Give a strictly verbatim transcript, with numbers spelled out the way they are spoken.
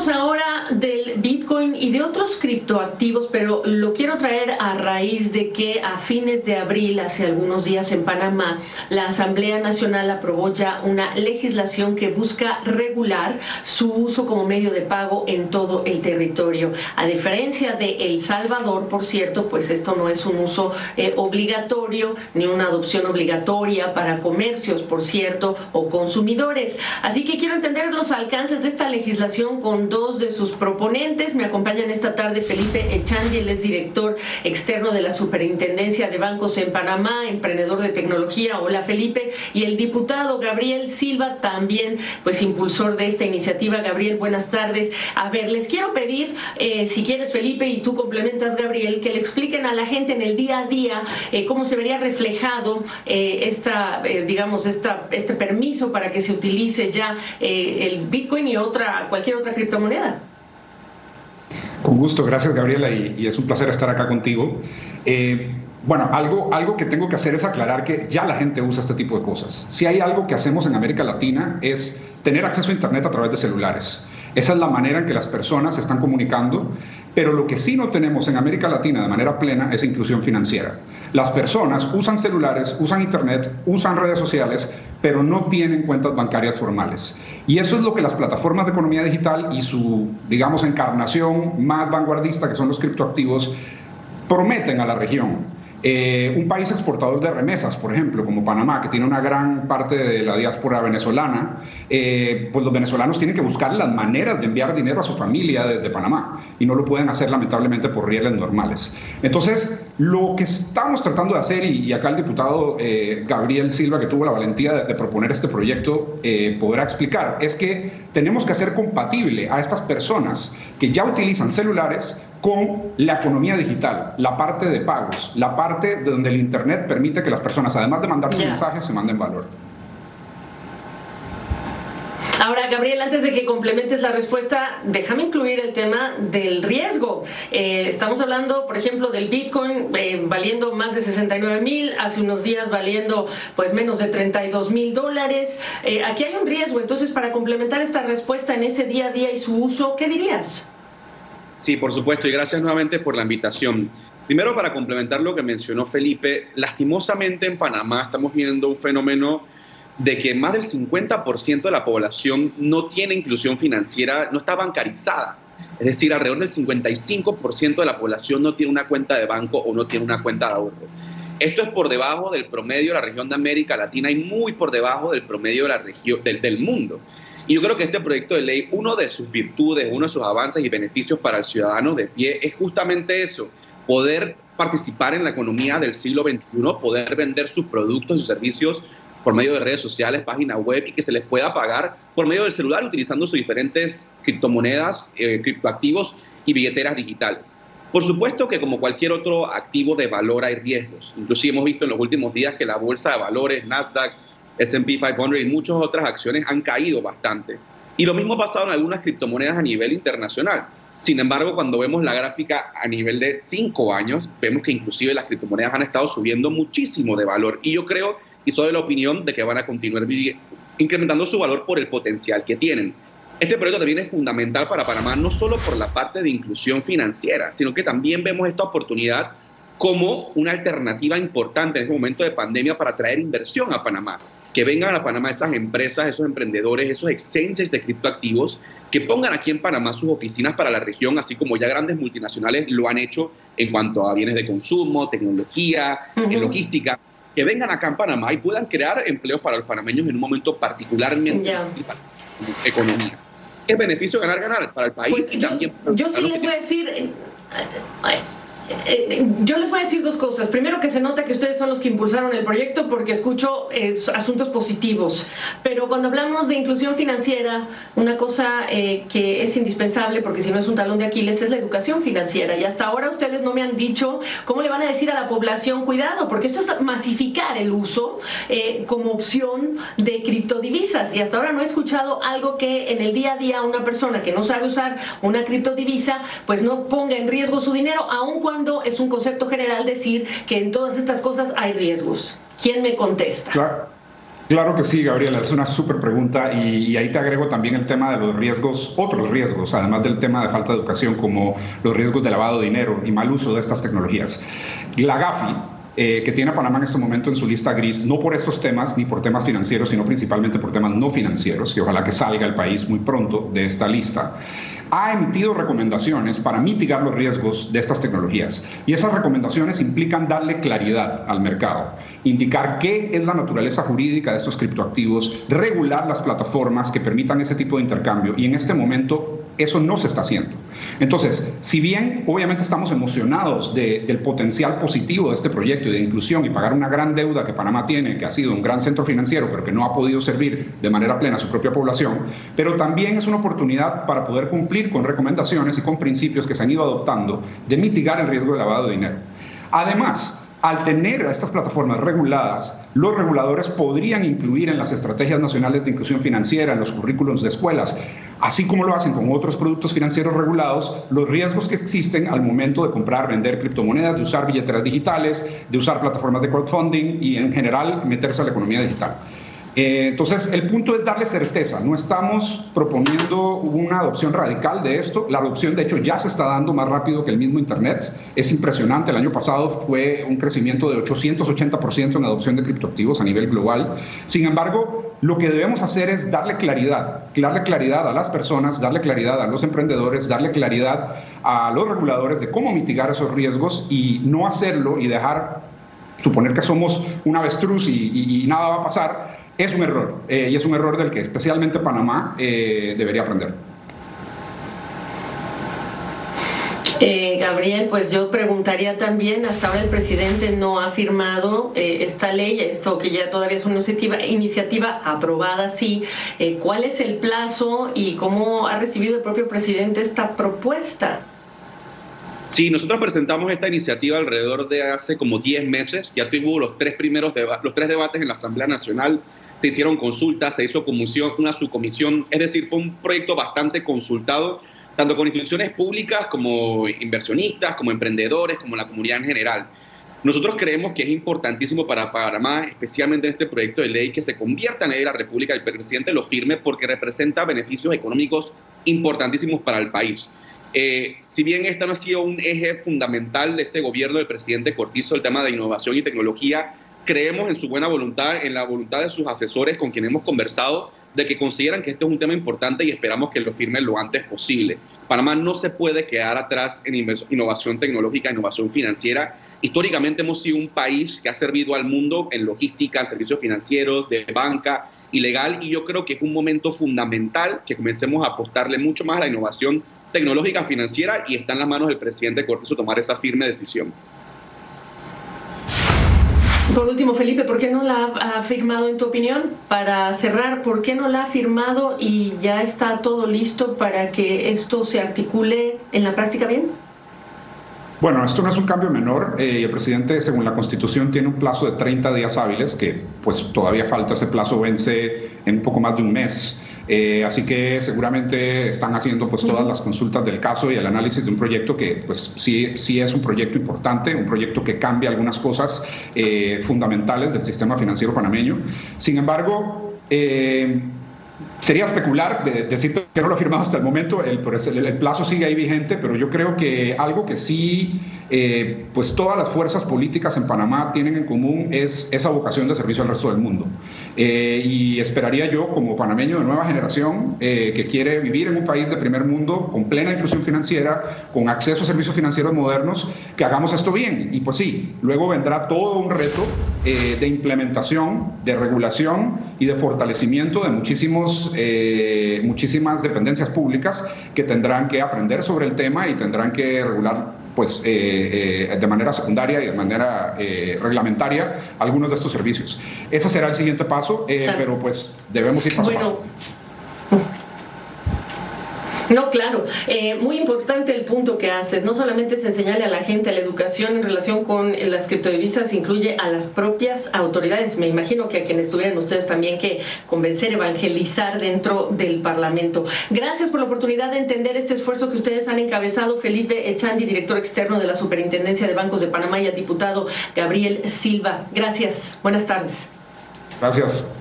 Hablemos ahora del Bitcoin y de otros criptoactivos, pero lo quiero traer a raíz de que a fines de abril, hace algunos días en Panamá, la Asamblea Nacional aprobó ya una legislación que busca regular su uso como medio de pago en todo el territorio. A diferencia de El Salvador, por cierto, pues esto no es un uso eh, obligatorio ni una adopción obligatoria para comercios, por cierto, o consumidores. Así que quiero entender los alcances de esta legislación con dos de sus proponentes. Me acompañan esta tarde Felipe Echandi, él es director externo de la Superintendencia de Bancos en Panamá, emprendedor de tecnología. Hola, Felipe. Y el diputado Gabriel Silva, también pues impulsor de esta iniciativa. Gabriel, buenas tardes. A ver, les quiero pedir, eh, si quieres, Felipe, y tú complementas, Gabriel, que le expliquen a la gente en el día a día eh, cómo se vería reflejado eh, esta, eh, digamos, esta, este permiso para que se utilice ya eh, el Bitcoin y otra cualquier otra criptomoneda. Con gusto, gracias, Gabriela, y, y es un placer estar acá contigo. Eh, bueno, algo, algo que tengo que hacer es aclarar que ya la gente usa este tipo de cosas. Si hay algo que hacemos en América Latina es tener acceso a Internet a través de celulares. Esa es la manera en que las personas se están comunicando, pero lo que sí no tenemos en América Latina de manera plena es inclusión financiera. Las personas usan celulares, usan Internet, usan redes sociales, pero no tienen cuentas bancarias formales. Y eso es lo que las plataformas de economía digital y su, digamos, encarnación más vanguardista, que son los criptoactivos, prometen a la región. Eh, un país exportador de remesas, por ejemplo, como Panamá, que tiene una gran parte de la diáspora venezolana, eh, pues los venezolanos tienen que buscar las maneras de enviar dinero a su familia desde Panamá y no lo pueden hacer, lamentablemente, por rieles normales. Entonces, lo que estamos tratando de hacer, y, y acá el diputado eh, Gabriel Silva, que tuvo la valentía de, de proponer este proyecto, eh, podrá explicar, es que tenemos que hacer compatible a estas personas que ya utilizan celulares con la economía digital, la parte de pagos, la parte de donde el Internet permite que las personas, además de mandar sus mensajes, se manden valor. Ahora, Gabriel, antes de que complementes la respuesta, déjame incluir el tema del riesgo. Eh, estamos hablando, por ejemplo, del Bitcoin eh, valiendo más de sesenta y nueve mil, hace unos días valiendo pues menos de treinta y dos mil dólares. Eh, aquí hay un riesgo. Entonces, para complementar esta respuesta en ese día a día y su uso, ¿qué dirías? Sí, por supuesto, y gracias nuevamente por la invitación. Primero, para complementar lo que mencionó Felipe, lastimosamente en Panamá estamos viendo un fenómeno de que más del cincuenta por ciento de la población no tiene inclusión financiera, no está bancarizada. Es decir, alrededor del cincuenta y cinco por ciento de la población no tiene una cuenta de banco o no tiene una cuenta de ahorro. Esto es por debajo del promedio de la región de América Latina y muy por debajo del promedio de la región, del, del mundo. Y yo creo que este proyecto de ley, uno de sus virtudes, uno de sus avances y beneficios para el ciudadano de pie es justamente eso, poder participar en la economía del siglo veintiuno, poder vender sus productos y sus servicios por medio de redes sociales, página web, y que se les pueda pagar por medio del celular utilizando sus diferentes criptomonedas, eh, criptoactivos y billeteras digitales. Por supuesto que como cualquier otro activo de valor hay riesgos. Inclusive hemos visto en los últimos días que la bolsa de valores, Nasdaq, ese and pe quinientos y muchas otras acciones han caído bastante. Y lo mismo ha pasado en algunas criptomonedas a nivel internacional. Sin embargo, cuando vemos la gráfica a nivel de cinco años, vemos que inclusive las criptomonedas han estado subiendo muchísimo de valor. Y yo creo, y soy de la opinión, de que van a continuar incrementando su valor por el potencial que tienen. Este proyecto también es fundamental para Panamá, no solo por la parte de inclusión financiera, sino que también vemos esta oportunidad como una alternativa importante en este momento de pandemia para traer inversión a Panamá. Que vengan a Panamá esas empresas, esos emprendedores, esos exchanges de criptoactivos, que pongan aquí en Panamá sus oficinas para la región, así como ya grandes multinacionales lo han hecho en cuanto a bienes de consumo, tecnología, uh-huh. logística, que vengan acá en Panamá y puedan crear empleos para los panameños en un momento particularmente yeah. para la economía. Es beneficio ganar-ganar para el país pues y yo, también para Yo sí les voy a decir... Eh, yo les voy a decir dos cosas. Primero, que se nota que ustedes son los que impulsaron el proyecto porque escucho eh, asuntos positivos. Pero cuando hablamos de inclusión financiera, una cosa eh, que es indispensable, porque si no es un talón de Aquiles, es la educación financiera. Y hasta ahora ustedes no me han dicho cómo le van a decir a la población, cuidado, porque esto es masificar el uso eh, como opción de criptodivisas. Y hasta ahora no he escuchado algo que en el día a día una persona que no sabe usar una criptodivisa, pues no ponga en riesgo su dinero, aun cuando es un concepto general decir que en todas estas cosas hay riesgos. ¿Quién me contesta? Claro, Claro que sí, Gabriela, es una súper pregunta y, y ahí te agrego también el tema de los riesgos, otros riesgos, además del tema de falta de educación, como los riesgos de lavado de dinero y mal uso de estas tecnologías. La GAFI, eh, que tiene a Panamá en este momento en su lista gris, no por estos temas, ni por temas financieros, sino principalmente por temas no financieros, y ojalá que salga el país muy pronto de esta lista, ha emitido recomendaciones para mitigar los riesgos de estas tecnologías. Y esas recomendaciones implican darle claridad al mercado, indicar qué es la naturaleza jurídica de estos criptoactivos, regular las plataformas que permitan ese tipo de intercambio. Y en este momento eso no se está haciendo. Entonces, si bien obviamente estamos emocionados de, del potencial positivo de este proyecto y de inclusión y pagar una gran deuda que Panamá tiene, que ha sido un gran centro financiero, pero que no ha podido servir de manera plena a su propia población, pero también es una oportunidad para poder cumplir con recomendaciones y con principios que se han ido adoptando de mitigar el riesgo de lavado de dinero. Además, al tener a estas plataformas reguladas, los reguladores podrían incluir en las estrategias nacionales de inclusión financiera, en los currículums de escuelas, así como lo hacen con otros productos financieros regulados, los riesgos que existen al momento de comprar, vender criptomonedas, de usar billeteras digitales, de usar plataformas de crowdfunding y en general meterse a la economía digital. Eh, entonces, el punto es darle certeza. No estamos proponiendo una adopción radical de esto. La adopción, de hecho, ya se está dando más rápido que el mismo Internet. Es impresionante. El año pasado fue un crecimiento de ochocientos ochenta por ciento en la adopción de criptoactivos a nivel global. Sin embargo, lo que debemos hacer es darle claridad. Darle claridad a las personas, darle claridad a los emprendedores, darle claridad a los reguladores de cómo mitigar esos riesgos y no hacerlo y dejar, suponer que somos un avestruz y, y, y nada va a pasar. Es un error, eh, y es un error del que especialmente Panamá eh, debería aprender. Eh, Gabriel, pues yo preguntaría también, hasta ahora el presidente no ha firmado eh, esta ley, esto que ya todavía es una iniciativa, iniciativa aprobada, sí. Eh, ¿Cuál es el plazo y cómo ha recibido el propio presidente esta propuesta? Sí, nosotros presentamos esta iniciativa alrededor de hace como diez meses. Ya tuvo los tres primeros debates, los tres debates en la Asamblea Nacional. Se hicieron consultas, se hizo comisión, una subcomisión. Es decir, fue un proyecto bastante consultado, tanto con instituciones públicas como inversionistas, como emprendedores, como la comunidad en general. Nosotros creemos que es importantísimo para Panamá, especialmente en este proyecto de ley, que se convierta en ley de la República y el presidente lo firme porque representa beneficios económicos importantísimos para el país. Eh, si bien esta no ha sido un eje fundamental de este gobierno del presidente Cortizo, el tema de innovación y tecnología, creemos en su buena voluntad, en la voluntad de sus asesores con quienes hemos conversado, de que consideran que este es un tema importante y esperamos que lo firmen lo antes posible. Panamá no se puede quedar atrás en innovación tecnológica, innovación financiera. Históricamente hemos sido un país que ha servido al mundo en logística, en servicios financieros, de banca y legal, y yo creo que es un momento fundamental que comencemos a apostarle mucho más a la innovación tecnológica financiera y está en las manos del presidente Cortizo tomar esa firme decisión. Por último, Felipe, ¿por qué no la ha firmado en tu opinión? Para cerrar, ¿por qué no la ha firmado y ya está todo listo para que esto se articule en la práctica bien? Bueno, esto no es un cambio menor. Eh, el presidente, según la Constitución, tiene un plazo de treinta días hábiles, que pues todavía falta. Ese plazo vence en un poco más de un mes. Eh, así que seguramente están haciendo pues todas las consultas del caso y el análisis de un proyecto que pues sí, sí es un proyecto importante, un proyecto que cambia algunas cosas eh, fundamentales del sistema financiero panameño. Sin embargo, eh, sería especular de decir que no lo ha firmado hasta el momento. El, el, el plazo sigue ahí vigente, pero yo creo que algo que sí, eh, pues todas las fuerzas políticas en Panamá tienen en común es esa vocación de servicio al resto del mundo. Eh, y esperaría yo, como panameño de nueva generación, eh, que quiere vivir en un país de primer mundo, con plena inclusión financiera, con acceso a servicios financieros modernos, que hagamos esto bien. Y pues sí, luego vendrá todo un reto eh, de implementación, de regulación y de fortalecimiento de muchísimos Eh, muchísimas dependencias públicas que tendrán que aprender sobre el tema y tendrán que regular pues, eh, eh, de manera secundaria y de manera eh, reglamentaria algunos de estos servicios. Ese será el siguiente paso, eh, pero pues debemos ir paso bueno. a paso. No, claro. Eh, muy importante el punto que haces. No solamente es enseñarle a la gente, a la educación en relación con las criptodivisas, incluye a las propias autoridades. Me imagino que a quienes tuvieran ustedes también que convencer, evangelizar dentro del Parlamento. Gracias por la oportunidad de entender este esfuerzo que ustedes han encabezado. Felipe Echandi, director externo de la Superintendencia de Bancos de Panamá, y al diputado Gabriel Silva. Gracias. Buenas tardes. Gracias.